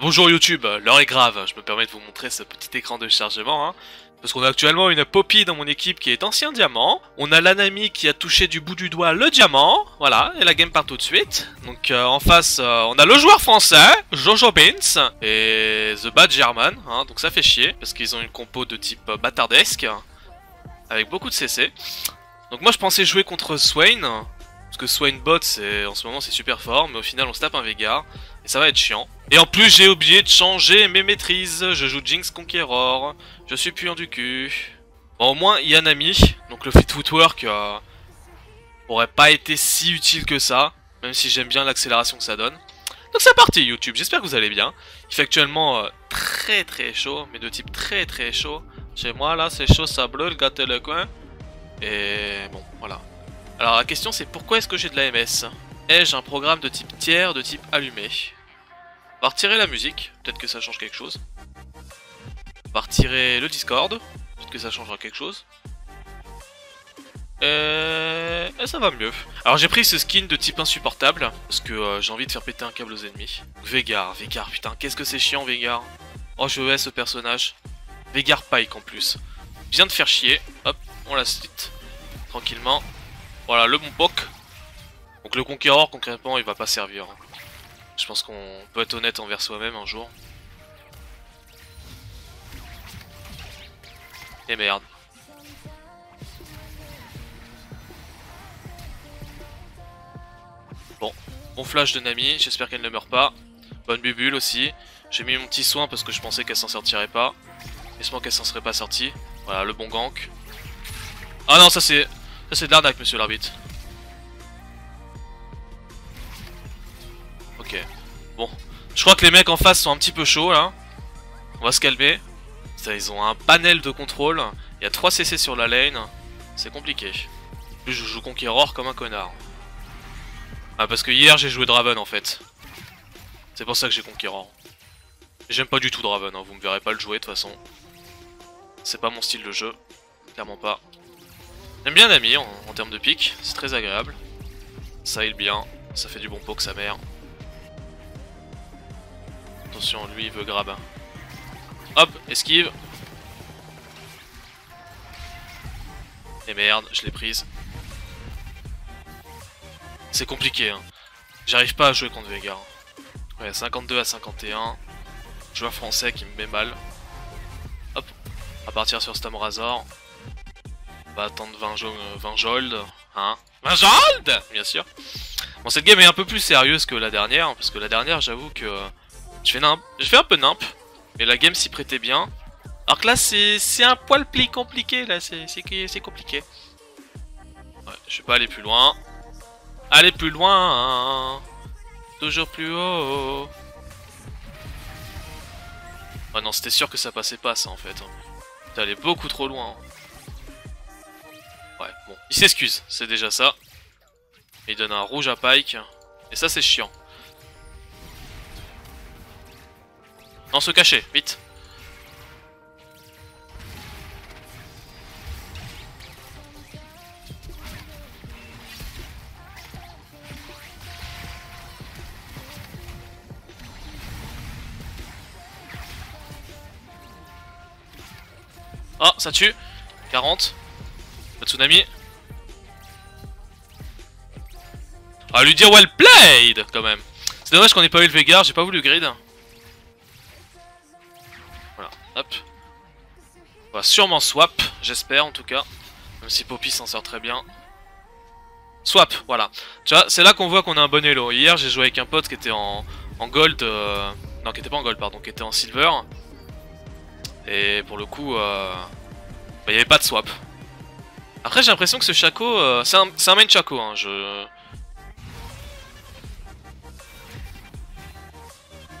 Bonjour YouTube, l'heure est grave, je me permets de vous montrer ce petit écran de chargement, hein, parce qu'on a actuellement une Poppy dans mon équipe qui est ancien diamant, on a la Nami qui a touché du bout du doigt le diamant, voilà, et la game part tout de suite. Donc en face, on a le joueur français, Jojo Binz, et The Bad German, hein, donc ça fait chier, parce qu'ils ont une compo de type bâtardesque, avec beaucoup de CC. Donc moi je pensais jouer contre Swain, parce que Swain bot en ce moment c'est super fort, mais au final on se tape un Veigar, et ça va être chiant. Et en plus j'ai oublié de changer mes maîtrises, je joue Jinx Conqueror, je suis puant du cul. Bon, au moins il y a Nami, donc le fit footwork aurait pas été si utile que ça, même si j'aime bien l'accélération que ça donne. Donc c'est parti YouTube, j'espère que vous allez bien. Il fait actuellement très chaud, mais de type très chaud. Chez moi là c'est chaud, ça bleu, le gâteau le coin. Et bon voilà. Alors la question c'est pourquoi est-ce que j'ai de la MS? Ai-je un programme de type tiers, de type allumé? On va retirer la musique, peut-être que ça change quelque chose. On va retirer le Discord, peut-être que ça changera quelque chose. Et ça va mieux. Alors j'ai pris ce skin de type insupportable, parce que j'ai envie de faire péter un câble aux ennemis. Veigar, putain, qu'est-ce que c'est chiant Veigar. Oh je hais ce personnage. Veigar Pyke en plus. Bien de faire chier, hop, on la slit. Tranquillement. Voilà, le bon poc. Donc le Conqueror concrètement il va pas servir. Je pense qu'on peut être honnête envers soi-même un jour. Et merde. Bon, bon flash de Nami, j'espère qu'elle ne meurt pas. Bonne bubule aussi. J'ai mis mon petit soin parce que je pensais qu'elle s'en sortirait pas. J'espère qu'elle s'en serait pas sortie. Voilà, le bon gank. Ah non, ça c'est de l'arnaque, monsieur l'arbitre. Ok, bon, je crois que les mecs en face sont un petit peu chauds là, on va se calmer, ça, ils ont un panel de contrôle, il y a 3 CC sur la lane, c'est compliqué. En plus je joue Conqueror comme un connard. Ah parce que hier j'ai joué Draven en fait, c'est pour ça que j'ai Conqueror. J'aime pas du tout Draven, hein. Vous me verrez pas le jouer de toute façon, c'est pas mon style de jeu, clairement pas. J'aime bien Nami en termes de pique, c'est très agréable, ça heal bien, ça fait du bon poke sa mère. Attention, lui il veut grab. Hop, esquive. Et merde, je l'ai prise. C'est compliqué, hein. J'arrive pas à jouer contre Veigar. Ouais, 52 à 51. Joueur français qui me met mal. Hop, à partir sur Stamrazor. On va attendre 20 jold. Hein, 20 jold. Bien sûr. Bon, cette game est un peu plus sérieuse que la dernière, parce que la dernière j'avoue que... Je fais un peu nimp, mais la game s'y prêtait bien. Alors que là, c'est un poil pli compliqué, là, c'est compliqué. Ouais, je vais pas aller plus loin. Aller plus loin, hein. Toujours plus haut. Ah non, c'était sûr que ça passait pas, ça, en fait. T'es allé beaucoup trop loin. Ouais, bon, il s'excuse, c'est déjà ça. Il donne un rouge à Pyke, et ça, c'est chiant. Non, se cacher, vite. Oh, ça tue. 40. Pas de tsunami. Ah, lui dire well played, quand même. C'est dommage qu'on ait pas eu le Veigar, j'ai pas voulu grid. Hop. On va sûrement swap, j'espère en tout cas. Même si Poppy s'en sort très bien. Swap, voilà. Tu vois, c'est là qu'on voit qu'on a un bon elo. Hier, j'ai joué avec un pote qui était en gold. Non, qui était pas en gold, pardon, qui était en silver. Et pour le coup, bah, y avait pas de swap. Après, j'ai l'impression que ce Shaco. C'est un main Shaco, hein.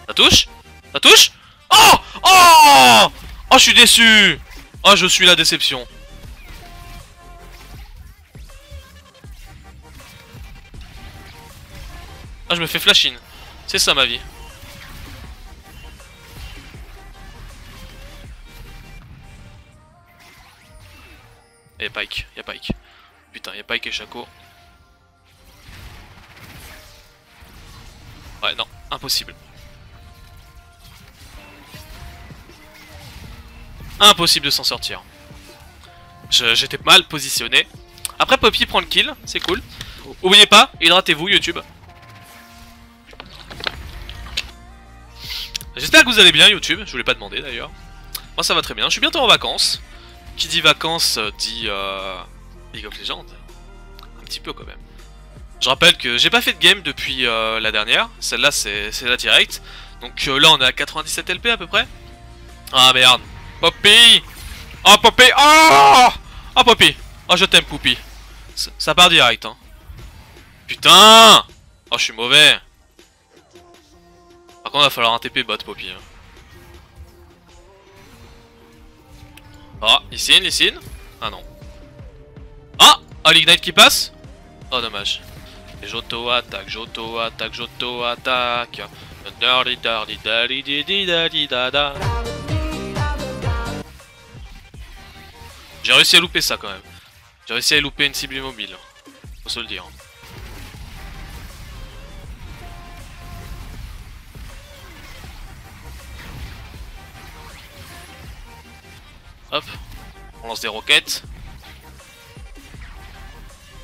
Ça touche? Ça touche? Oh! Oh! Oh, je suis déçu! Oh, je suis la déception. Ah, je me fais flash in. C'est ça ma vie. Et Pyke, y'a Pyke. Putain, y'a Pyke et Shaco. Ouais, non, impossible. Impossible de s'en sortir. J'étais mal positionné. Après Poppy prend le kill, c'est cool. Oubliez pas, hydratez-vous YouTube. J'espère que vous allez bien YouTube, je vous l'ai pas demandé d'ailleurs. Moi ça va très bien, je suis bientôt en vacances. Qui dit vacances dit League of Legends. Un petit peu quand même. Je rappelle que j'ai pas fait de game depuis la dernière. Celle-là c'est la directe. Donc là on est à 97 LP à peu près. Ah merde. Poppy! Oh Poppy! Oh! Oh Poppy! Oh je t'aime Poppy. Ça part direct hein. Putain! Oh je suis mauvais. Par contre il va falloir un TP bot Poppy. Oh, Lee Sin. Ah non. Ah! Oh l'ignite qui passe! Oh dommage. Jojo attaque. J'ai réussi à louper ça quand même. J'ai réussi à louper une cible immobile. Faut se le dire. Hop. On lance des roquettes.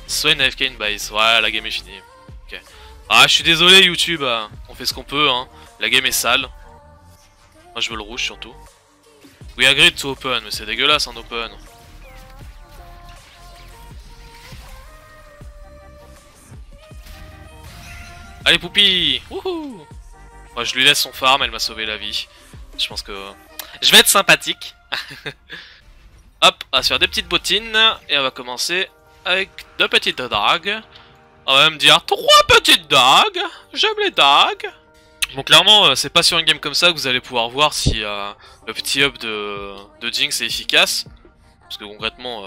Swain AFK in base. Ouais, la game est finie. Ok. Ah, je suis désolé YouTube. On fait ce qu'on peut, hein. La game est sale. Moi, je veux le rouge surtout. We agreed to open, mais c'est dégueulasse en open. Allez Poupie! Wouhou! Moi je lui laisse son farm, elle m'a sauvé la vie. Je pense que... je vais être sympathique. Hop, on va se faire des petites bottines. Et on va commencer avec deux petites dagues. On va me dire 3 petites dagues. J'aime les dagues. Bon clairement c'est pas sur une game comme ça que vous allez pouvoir voir si le petit up de Jinx est efficace. Parce que concrètement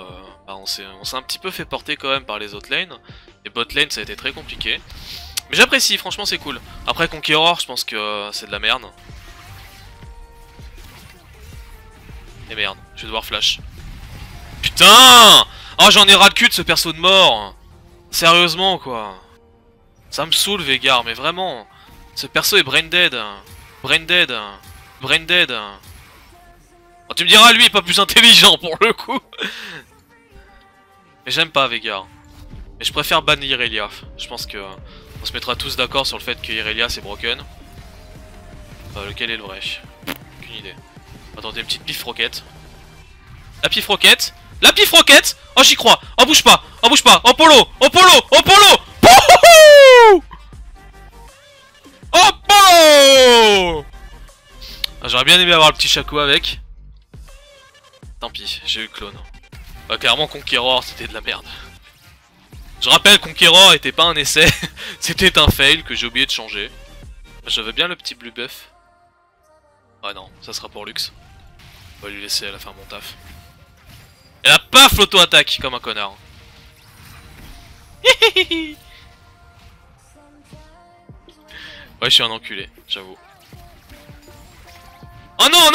bah, on s'est un petit peu fait porter quand même par les autres lanes. Les bot lanes ça a été très compliqué. Mais j'apprécie, franchement c'est cool. Après Conqueror je pense que c'est de la merde. Et merde, je vais devoir flash. Putain! Oh j'en ai ras le cul de ce perso de mort. Sérieusement quoi. Ça me saoule Veigar mais vraiment. Ce perso est brain dead. Oh, tu me diras lui est pas plus intelligent pour le coup. Mais j'aime pas Veigar. Mais je préfère ban Irelia. Je pense que on se mettra tous d'accord sur le fait que Irelia c'est broken. Lequel est le vrai? Aucune idée. Attendez une petite pif roquette. La pif roquette. Oh j'y crois. Oh bouge pas. Oh polo. Pouhouhou. Oh polo. J'aurais bien aimé avoir le petit Shaco avec. Tant pis, j'ai eu clone. Bah clairement Conqueror c'était de la merde. Je rappelle Conqueror était pas un essai. C'était un fail que j'ai oublié de changer. Je veux bien le petit blue buff. Ah non, ça sera pour Lux. On va lui laisser, elle a fait mon taf. Elle a pas l'auto-attaque comme un connard. Ouais, je suis un enculé, j'avoue. Oh non,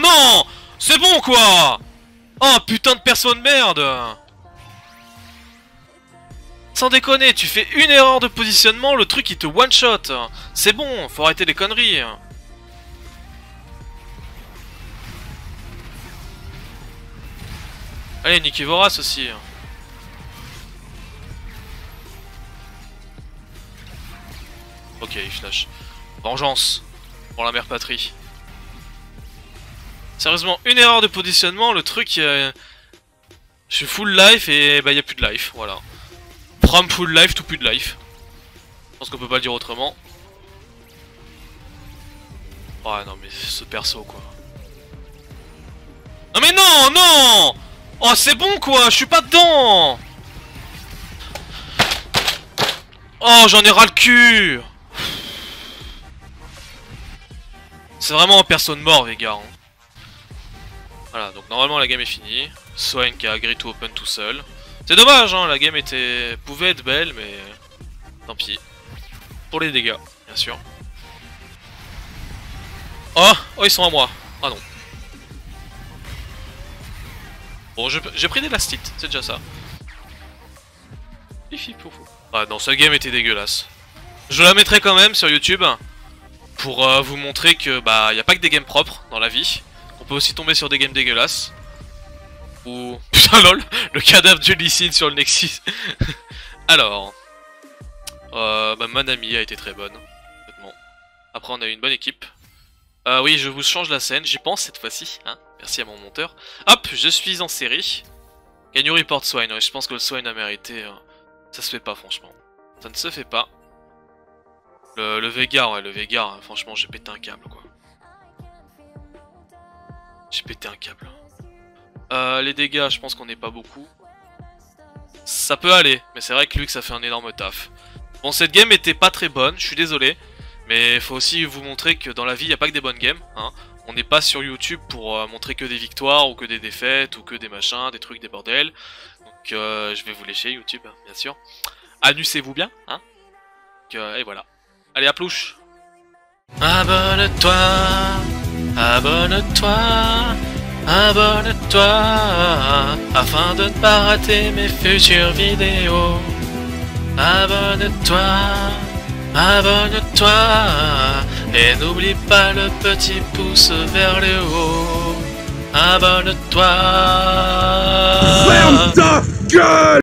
non! C'est bon, quoi! Oh, putain de perso de merde! Sans déconner, tu fais une erreur de positionnement, le truc il te one-shot. C'est bon, faut arrêter les conneries. Allez, niquez vos races aussi. Ok, il flash. Vengeance pour la mère patrie. Sérieusement, une erreur de positionnement, le truc... je suis full life et bah y'a plus de life, voilà. From full life, tout plus de life. Je pense qu'on peut pas le dire autrement. Ouais, non mais ce perso quoi. Non mais non. Oh c'est bon quoi, je suis pas dedans. Oh j'en ai ras le cul. C'est vraiment un perso de mort, Veigar. Hein. Voilà, donc normalement la game est finie. Swain qui a agree to open tout seul. C'est dommage, hein, la game pouvait être belle, mais tant pis. Pour les dégâts, bien sûr. Oh, ils sont à moi. Ah non. Bon, j'ai pris des lastites, c'est déjà ça. Hihi, poufou. Ah non, cette game était dégueulasse. Je la mettrai quand même sur YouTube. Pour vous montrer que bah y a pas que des games propres dans la vie, qu'on peut aussi tomber sur des games dégueulasses. Ou... Putain lol, le cadavre de Lee Sin sur le Nexus. Alors... Manami a été très bonne. Bon. Après on a eu une bonne équipe. Oui, je vous change la scène, j'y pense cette fois-ci. Hein, merci à mon monteur. Hop, je suis en série. Can you report Swain? Ouais, je pense que le Swain a mérité. Ça se fait pas franchement. Ça ne se fait pas. Le Veigar, ouais, le Veigar, franchement j'ai pété un câble quoi. J'ai pété un câble. Les dégâts, je pense qu'on n'est pas beaucoup. Ça peut aller, mais c'est vrai que lui que ça fait un énorme taf. Bon, cette game était pas très bonne, je suis désolé. Mais faut aussi vous montrer que dans la vie, il n'y a pas que des bonnes games. Hein. On n'est pas sur YouTube pour montrer que des victoires, ou que des défaites, ou que des machins, des trucs, des bordels. Donc je vais vous lécher YouTube, bien sûr. Amusez-vous bien, hein. Donc, et voilà. Allez, à plouche. Abonne-toi, abonne-toi, abonne-toi, afin de ne pas rater mes futures vidéos. Abonne-toi, abonne-toi, et n'oublie pas le petit pouce vers le haut. Abonne-toi. Ferme ta gueule!